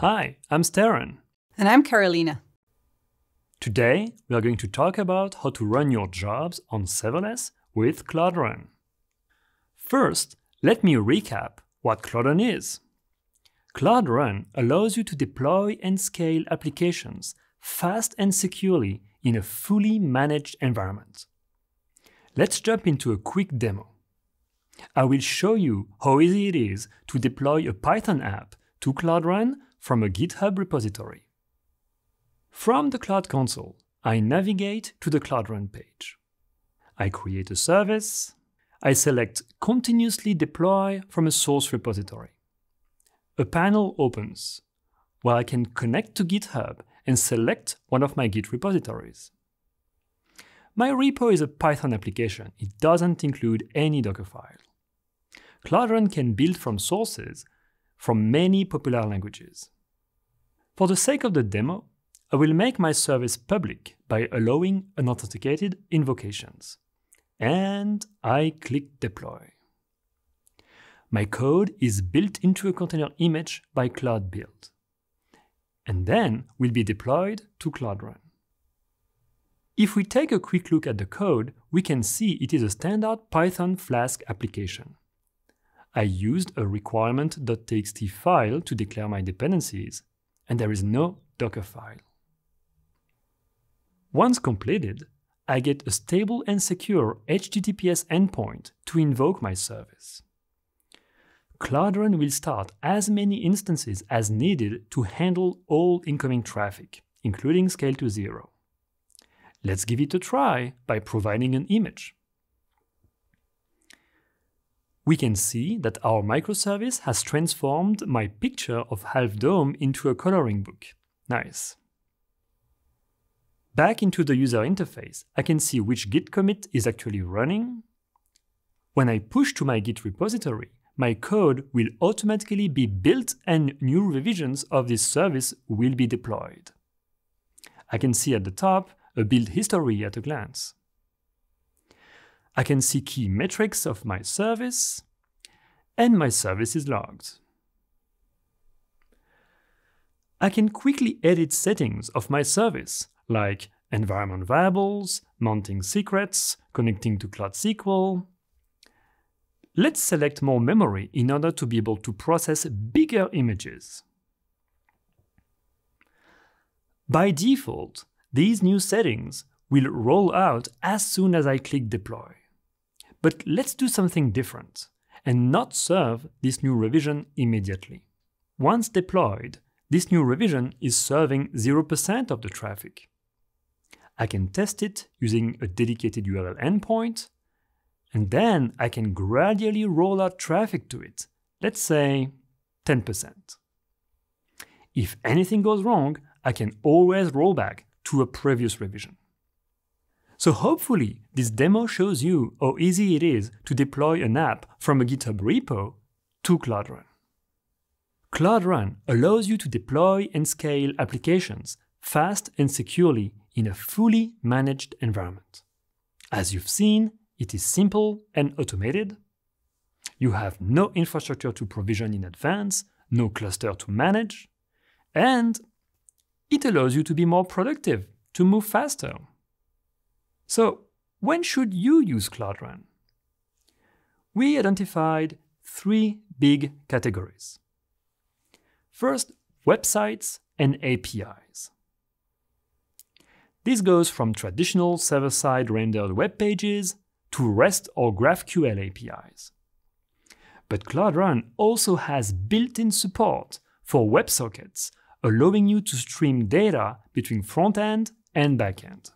Hi, I'm Steren. And I'm Karolína. Today, we are going to talk about how to run your jobs on serverless with Cloud Run. First, let me recap what Cloud Run is. Cloud Run allows you to deploy and scale applications fast and securely in a fully managed environment. Let's jump into a quick demo. I will show you how easy it is to deploy a Python app to Cloud Run from a GitHub repository. From the Cloud Console, I navigate to the Cloud Run page. I create a service. I select Continuously Deploy from a source repository. A panel opens, where I can connect to GitHub and select one of my Git repositories. My repo is a Python application. It doesn't include any Docker file. Cloud Run can build from sources from many popular languages. For the sake of the demo, I will make my service public by allowing unauthenticated invocations. And I click Deploy. My code is built into a container image by Cloud Build, and then will be deployed to Cloud Run. If we take a quick look at the code, we can see it is a standard Python Flask application. I used a requirement.txt file to declare my dependencies, and there is no Docker file. Once completed, I get a stable and secure HTTPS endpoint to invoke my service. Cloud Run will start as many instances as needed to handle all incoming traffic, including scale to zero. Let's give it a try by providing an image. We can see that our microservice has transformed my picture of Half Dome into a coloring book. Nice. Back into the user interface, I can see which Git commit is actually running. When I push to my Git repository, my code will automatically be built and new revisions of this service will be deployed. I can see at the top a build history at a glance. I can see key metrics of my service, and my service is logged. I can quickly edit settings of my service, like environment variables, mounting secrets, connecting to Cloud SQL. Let's select more memory in order to be able to process bigger images. By default, these new settings will roll out as soon as I click Deploy. But let's do something different and not serve this new revision immediately. Once deployed, this new revision is serving 0% of the traffic. I can test it using a dedicated URL endpoint, and then I can gradually roll out traffic to it, let's say 10%. If anything goes wrong, I can always roll back to a previous revision. So hopefully, this demo shows you how easy it is to deploy an app from a GitHub repo to Cloud Run. Cloud Run allows you to deploy and scale applications fast and securely in a fully managed environment. As you've seen, it is simple and automated. You have no infrastructure to provision in advance, no cluster to manage, and it allows you to be more productive, to move faster. So, when should you use Cloud Run? We identified three big categories. First, websites and APIs. This goes from traditional server-side rendered web pages to REST or GraphQL APIs. But Cloud Run also has built-in support for WebSockets, allowing you to stream data between front-end and back-end.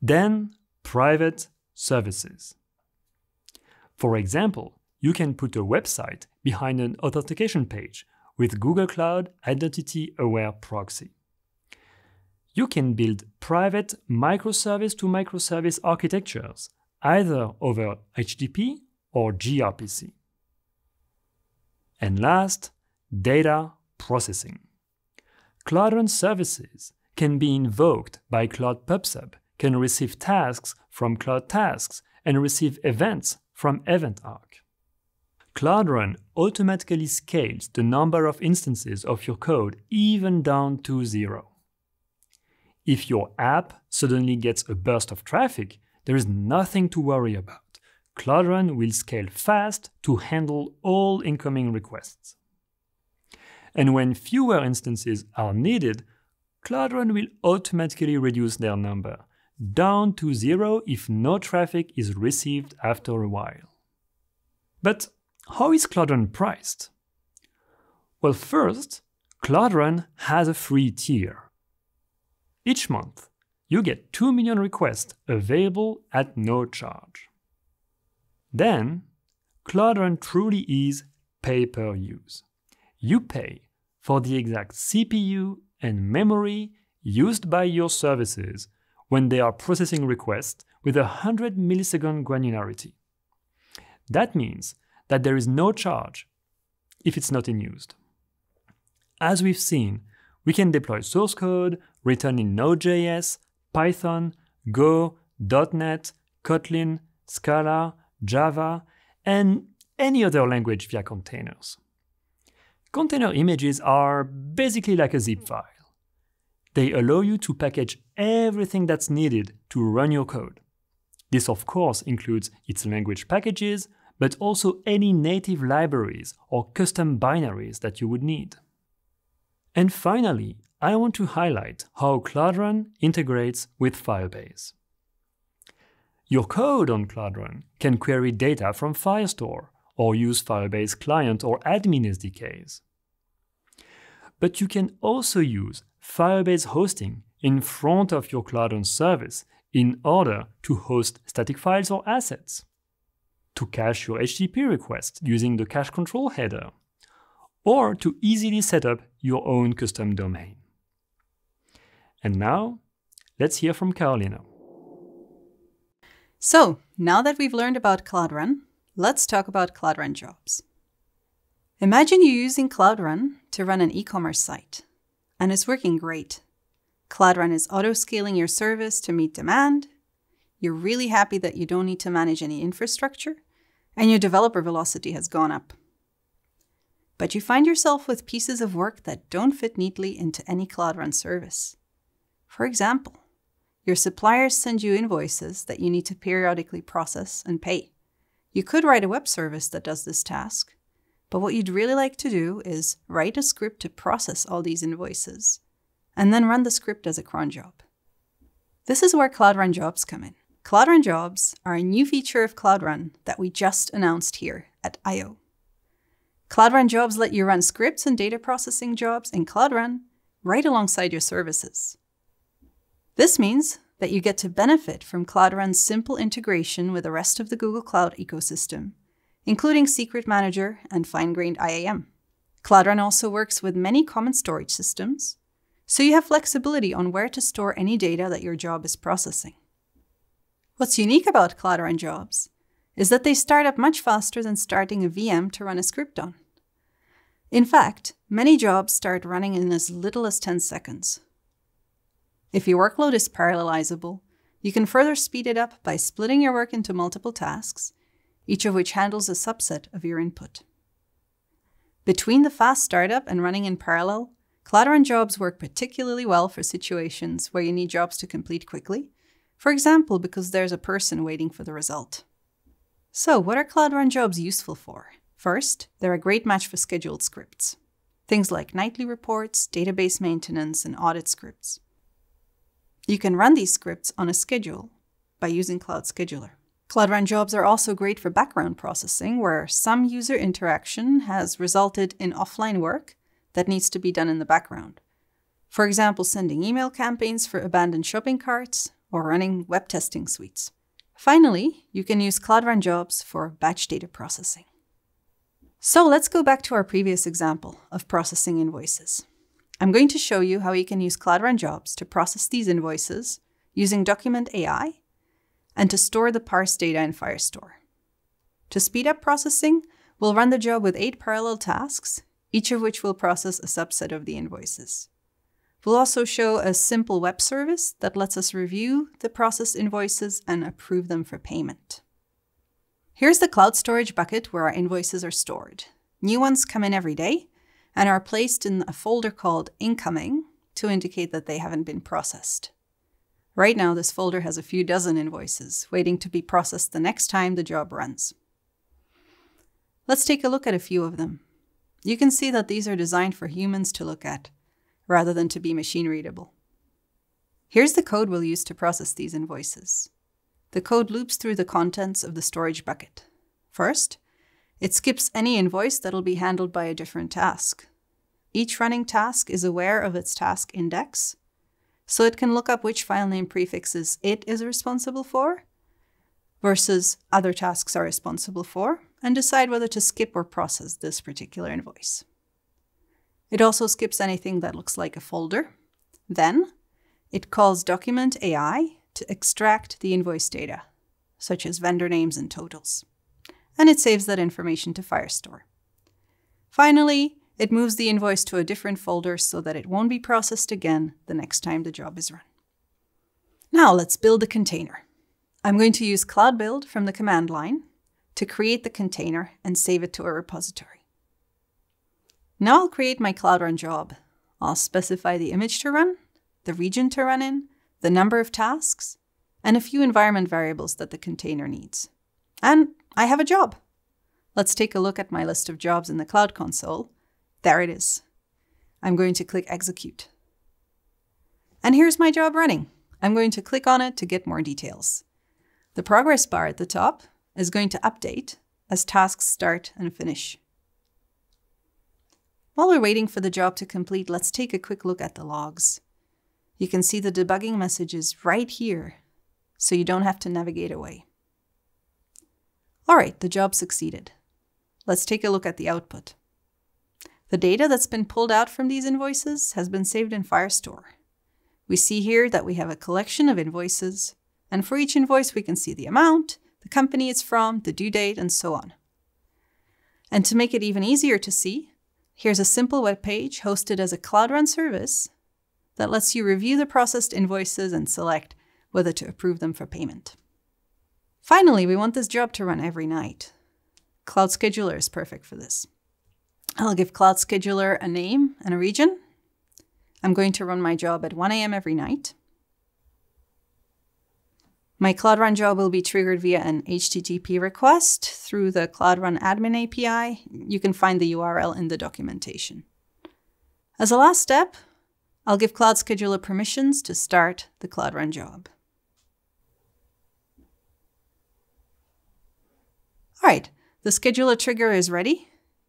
Then, private services. For example, you can put a website behind an authentication page with Google Cloud Identity Aware Proxy. You can build private microservice-to-microservice architectures, either over HTTP or gRPC. And last, data processing. Cloud Run services can be invoked by Cloud PubSub, can receive tasks from Cloud Tasks, and receive events from EventArc. Cloud Run automatically scales the number of instances of your code even down to 0. If your app suddenly gets a burst of traffic, there is nothing to worry about. Cloud Run will scale fast to handle all incoming requests. And when fewer instances are needed, Cloud Run will automatically reduce their number, down to 0 if no traffic is received after a while. But how is Cloud Run priced? Well, first, Cloud Run has a free tier. Each month, you get 2 million requests available at no charge. Then, Cloud Run truly is pay-per-use. You pay for the exact CPU and memory used by your services when they are processing requests with 100 millisecond granularity. That means that there is no charge if it's not in use. As we've seen, we can deploy source code written in Node.js, Python, Go, .NET, Kotlin, Scala, Java, and any other language via containers. Container images are basically like a zip file. They allow you to package everything that's needed to run your code. This, of course, includes its language packages, but also any native libraries or custom binaries that you would need. And finally, I want to highlight how Cloud Run integrates with Firebase. Your code on Cloud Run can query data from Firestore or use Firebase client or admin SDKs. But you can also use Firebase Hosting in front of your Cloud Run service in order to host static files or assets, to cache your HTTP request using the cache control header, or to easily set up your own custom domain. And now, let's hear from Karolína. So, now that we've learned about Cloud Run, let's talk about Cloud Run jobs. Imagine you're using Cloud Run to run an e-commerce site, and it's working great. Cloud Run is auto-scaling your service to meet demand. You're really happy that you don't need to manage any infrastructure, and your developer velocity has gone up. But you find yourself with pieces of work that don't fit neatly into any Cloud Run service. For example, your suppliers send you invoices that you need to periodically process and pay. You could write a web service that does this task, but what you'd really like to do is write a script to process all these invoices, and then run the script as a cron job. This is where Cloud Run jobs come in. Cloud Run jobs are a new feature of Cloud Run that we just announced here at I/O. Cloud Run jobs let you run scripts and data processing jobs in Cloud Run right alongside your services. This means that you get to benefit from Cloud Run's simple integration with the rest of the Google Cloud ecosystem, including Secret Manager and fine-grained IAM. Cloud Run also works with many common storage systems, so you have flexibility on where to store any data that your job is processing. What's unique about Cloud Run jobs is that they start up much faster than starting a VM to run a script on. In fact, many jobs start running in as little as 10 seconds. If your workload is parallelizable, you can further speed it up by splitting your work into multiple tasks, each of which handles a subset of your input. Between the fast startup and running in parallel, Cloud Run jobs work particularly well for situations where you need jobs to complete quickly, for example, because there's a person waiting for the result. So what are Cloud Run jobs useful for? First, they're a great match for scheduled scripts. Things like nightly reports, database maintenance, and audit scripts. You can run these scripts on a schedule by using Cloud Scheduler. Cloud Run jobs are also great for background processing, where some user interaction has resulted in offline work that needs to be done in the background. For example, sending email campaigns for abandoned shopping carts or running web testing suites. Finally, you can use Cloud Run jobs for batch data processing. So let's go back to our previous example of processing invoices. I'm going to show you how you can use Cloud Run jobs to process these invoices using Document AI and to store the parsed data in Firestore. To speed up processing, we'll run the job with 8 parallel tasks, each of which will process a subset of the invoices. We'll also show a simple web service that lets us review the processed invoices and approve them for payment. Here's the Cloud Storage bucket where our invoices are stored. New ones come in every day and are placed in a folder called Incoming to indicate that they haven't been processed. Right now, this folder has a few dozen invoices waiting to be processed the next time the job runs. Let's take a look at a few of them. You can see that these are designed for humans to look at, rather than to be machine readable. Here's the code we'll use to process these invoices. The code loops through the contents of the storage bucket. First, it skips any invoice that'll be handled by a different task. Each running task is aware of its task index, so it can look up which file name prefixes it is responsible for versus other tasks are responsible for, and decide whether to skip or process this particular invoice. It also skips anything that looks like a folder. Then, it calls Document AI to extract the invoice data, such as vendor names and totals, and it saves that information to Firestore. Finally, it moves the invoice to a different folder so that it won't be processed again the next time the job is run. Now let's build a container. I'm going to use Cloud Build from the command line to create the container and save it to a repository. Now I'll create my Cloud Run job. I'll specify the image to run, the region to run in, the number of tasks, and a few environment variables that the container needs. And I have a job. Let's take a look at my list of jobs in the Cloud Console. There it is. I'm going to click Execute. And here's my job running. I'm going to click on it to get more details. The progress bar at the top is going to update as tasks start and finish. While we're waiting for the job to complete, let's take a quick look at the logs. You can see the debugging messages right here, so you don't have to navigate away. All right, the job succeeded. Let's take a look at the output. The data that's been pulled out from these invoices has been saved in Firestore. We see here that we have a collection of invoices, and for each invoice we can see the amount, the company it's from, the due date, and so on. And to make it even easier to see, here's a simple web page hosted as a Cloud Run service that lets you review the processed invoices and select whether to approve them for payment. Finally, we want this job to run every night. Cloud Scheduler is perfect for this. I'll give Cloud Scheduler a name and a region. I'm going to run my job at 1 a.m. every night. My Cloud Run job will be triggered via an HTTP request through the Cloud Run admin API. You can find the URL in the documentation. As a last step, I'll give Cloud Scheduler permissions to start the Cloud Run job. All right, the scheduler trigger is ready.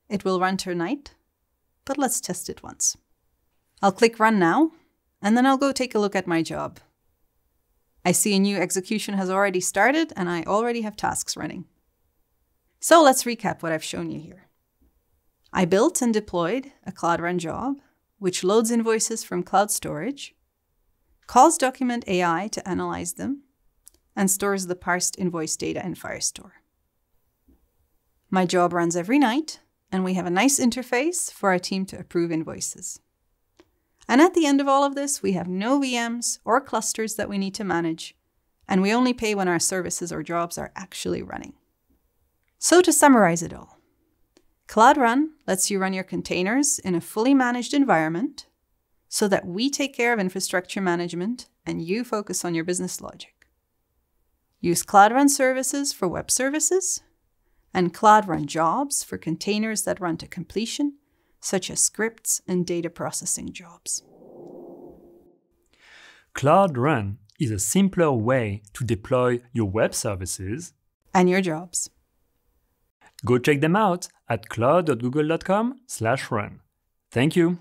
It will run tonight, but let's test it once. I'll click Run Now, and then I'll go take a look at my job. I see a new execution has already started, and I already have tasks running. So let's recap what I've shown you here. I built and deployed a Cloud Run job, which loads invoices from Cloud Storage, calls Document AI to analyze them, and stores the parsed invoice data in Firestore. My job runs every night, and we have a nice interface for our team to approve invoices. And at the end of all of this, we have no VMs or clusters that we need to manage, and we only pay when our services or jobs are actually running. So to summarize it all, Cloud Run lets you run your containers in a fully managed environment so that we take care of infrastructure management and you focus on your business logic. Use Cloud Run services for web services and Cloud Run jobs for containers that run to completion, such as scripts and data processing jobs. Cloud Run is a simpler way to deploy your web services and your jobs. Go check them out at cloud.google.com/run. Thank you.